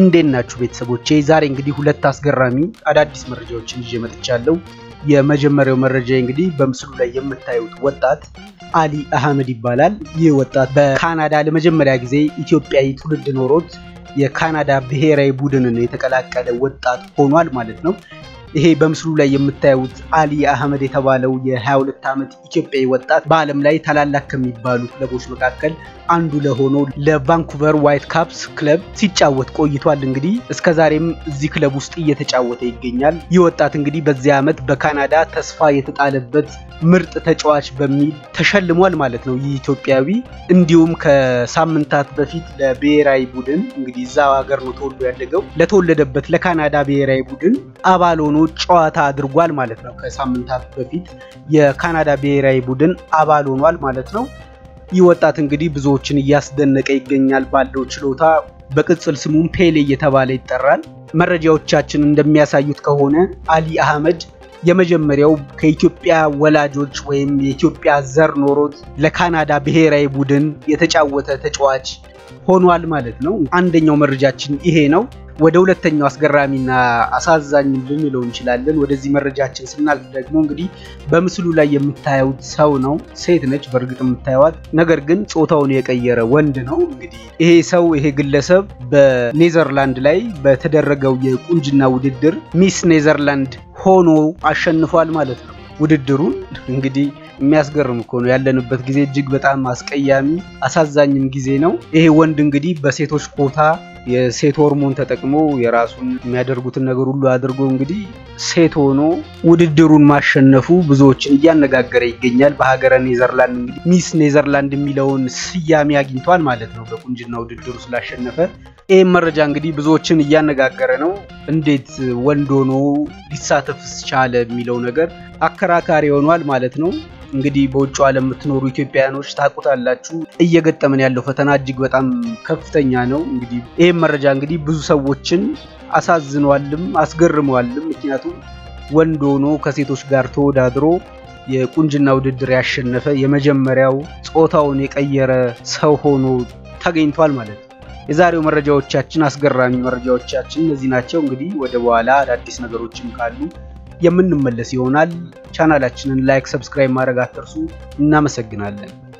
እንደናችሁ ቤተሰቦቼ ዛሬ እንግዲህ ሁለት አስገራሚ አዳዲስ መረጃዎችን ይዤ መጥቻለሁ የመጀመሪያው መረጃ እንግዲህ በምስሉ ላይ የምታዩት ወጣት አሊ አህመድ ይባላል ይህ ወጣት በካናዳ ለመጀመሪያ ጊዜ ኢትዮጵያዊ ትውልድ ኖሮት የካናዳ ብሔራዊ ቡድንን የተቀላቀለ ወጣት ሆኗል ማለት ነው ይሄ በምስሉ ላይ የምታዩት አሊ አህመድ የተባለው የ22 ዓመት ኢትዮጵያዊ ወጣት በአለም ላይ ታላላቅ ከሚባሉ ክለቦች መካከል አንዱ ለሆኖ ለቫንኩቨር ዋይት ካፕስ ክለብ ሲጫወት ቆይቷል እንግዲህ እስከዛሬም እዚ ክለብ ውስጥ እየተጫወተ ይገኛል ይወጣት እንግዲህ በዚህ ዓመት በካናዳ ተስፋ የተጣለበት ምርጥ ተጫዋች በሚል ተሸልሟል ማለት ነው የኢትዮጵያዊ እንዲሁም ከሳምንታት በፊት ለብሔራዊ ቡድን እንግዲህ ዛው ሀገር ነው ተወልዶ ያደገው ለተወለደበት ለካናዳ ብሔራዊ ቡድን አባል ሆኖ ጨዋታ አድርጓል ማለት ነው ከሳምንታት በፊት የካናዳ ብሔራዊ ቡድን አባል ሆኗል ማለት ነው ይወጣት እንግዲህ ብዙዎችን ያስደነቀ ይገኛል ባለው ችሎታ በቅጽል ስሙም ፔሌ እየተባለ ይጠራል መረጃዎቻችን እንደሚያሳዩት ከሆነ አሊ አህመድ የመጀመሪያው ከኢትዮጵያ ወላጆች ወይም የኢትዮጵያ ዘር ኖሮት ለካናዳ ብሔራዊ ቡድን የተጫወተ ተጫዋች ሆኗል ማለት ነው አንደኛው መረጃችን ይሄ ነው ወደ ሁለተኛው አስገራሚና አሳዛኝ ልንለው እንችላለን ወደዚህ መረጃችን ስናልፍ ደግሞ እንግዲህ በምስሉ ላይ የምታዩት ሰው ነው ሴት ነች በርግጥ የምታዩት ነገር ግን ጾታውን የቀየረ ወንድ ነው እንግዲህ ይሄ ሰው ይሄ ግለሰብ በኔዘርላንድ ላይ በተደረገው የቁንጅና ውድድር ሚስ ኔዘርላንድ ሆኖ አሸንፏል ማለት ነው ውድድሩን እንግዲህ የሚያስገርም ሆኖ ያለንበት ጊዜ እጅግ በጣም አስቀያሚ አሳዛኝም ጊዜ ነው ይሄ ወንድ እንግዲህ በሴቶች ኮታ የሴት ሆርሞን ተጠቅሞ የራሱን የሚያደርጉትን ነገር ሁሉ አድርጎ እንግዲህ ሴት ሆኖ ውድድሩን ማሸነፉ ብዙዎችን ያነጋገረ ይገኛል በሀገረ ኔዘርላንድ እንግዲህ ሚስ ኔዘርላንድ የሚለውን ስያሜ አግኝቷል ማለት ነው በቁንጅና ውድድሩ ስላሸነፈ ይሄ መረጃ እንግዲህ ብዙዎችን ያነጋገረ ነው እንዴት ወንድ ሆኖ ሊሳተፍስ ቻለ የሚለው ነገር አከራካሪ ሆኗል ማለት ነው እንግዲህ በውጭው ዓለም ተኖሩ ኢትዮጵያውያኖች ታቁታላችሁ እየገጠመን ያለው ፈተና እጅግ በጣም ከፍተኛ ነው እንግዲህ ይሄ መረጃ እንግዲህ ብዙ ሰዎችን አሳዝኗልም አስገርሟልም ምክንያቱም ወንድ ሆኖ ከሴቶች ጋር ተወዳድሮ የቁንጅና ውድድር ያሸነፈ የመጀመሪያው ጾታውን የቀየረ ሰው ሆኖ ተገኝቷል ማለት ነው የዛሬው መረጃዎቻችን አስገራሚ መረጃዎቻችን እነዚህ ናቸው እንግዲህ ወደ በኋላ አዳዲስ ነገሮችም ካሉ የምንመለስ ይሆናል ቻናላችንን ላይክ ሰብስክራይብ ማድረግ አትርሱ እናመሰግናለን